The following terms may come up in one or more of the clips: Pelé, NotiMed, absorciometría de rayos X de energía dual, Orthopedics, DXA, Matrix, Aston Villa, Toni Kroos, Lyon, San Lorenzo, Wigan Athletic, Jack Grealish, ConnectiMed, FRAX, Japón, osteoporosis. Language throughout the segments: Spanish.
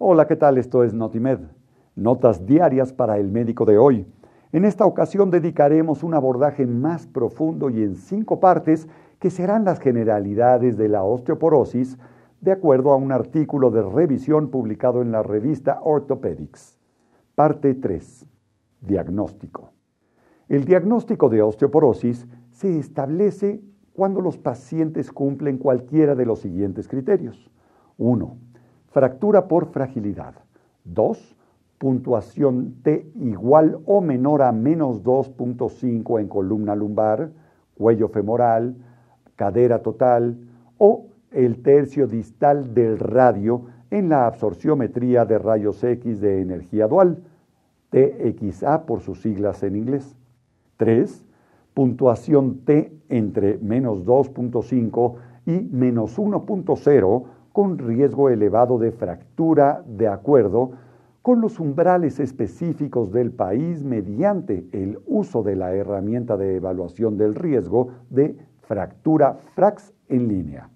Hola, ¿qué tal? Esto es NotiMed, notas diarias para el médico de hoy. En esta ocasión dedicaremos un abordaje más profundo y en 5 partes que serán las generalidades de la osteoporosis, de acuerdo a un artículo de revisión publicado en la revista Orthopedics. Parte 3. Diagnóstico. El diagnóstico de osteoporosis se establece cuando los pacientes cumplen cualquiera de los siguientes criterios. 1. Fractura por fragilidad. 2. Puntuación T igual o menor a menos 2.5 en columna lumbar, cuello femoral, cadera total o el tercio distal del radio en la absorciometría de rayos X de energía dual, DXA por sus siglas en inglés. 3. Puntuación T entre menos 2.5 y menos 1.0 con riesgo elevado de fractura de acuerdo con los umbrales específicos del país mediante el uso de la herramienta de evaluación del riesgo de fractura FRAX en línea.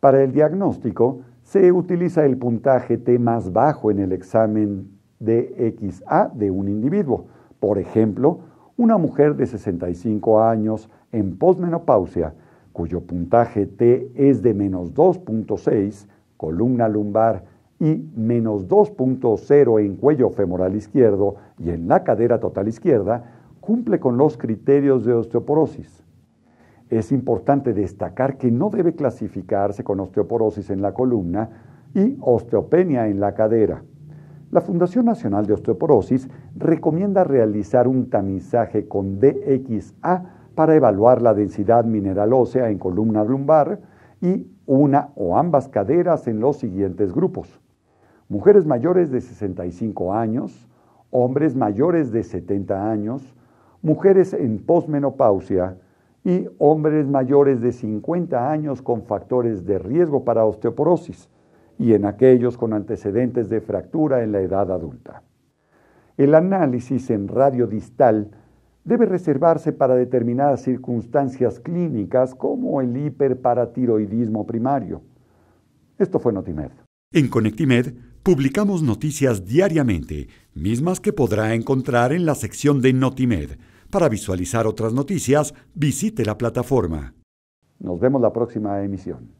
Para el diagnóstico se utiliza el puntaje T más bajo en el examen DXA de un individuo. Por ejemplo, una mujer de 65 años en posmenopausia cuyo puntaje T es de menos 2.6, columna lumbar, y menos 2.0 en cuello femoral izquierdo y en la cadera total izquierda, cumple con los criterios de osteoporosis. Es importante destacar que no debe clasificarse con osteoporosis en la columna y osteopenia en la cadera. La Fundación Nacional de Osteoporosis recomienda realizar un tamizaje con DXA para evaluar la densidad mineral ósea en columna lumbar y una o ambas caderas en los siguientes grupos: mujeres mayores de 65 años, hombres mayores de 70 años, mujeres en posmenopausia y hombres mayores de 50 años con factores de riesgo para osteoporosis y en aquellos con antecedentes de fractura en la edad adulta. El análisis en radio distal debe reservarse para determinadas circunstancias clínicas como el hiperparatiroidismo primario. Esto fue NotiMed. En ConnectiMed publicamos noticias diariamente, mismas que podrá encontrar en la sección de NotiMed. Para visualizar otras noticias, visite la plataforma. Nos vemos la próxima emisión.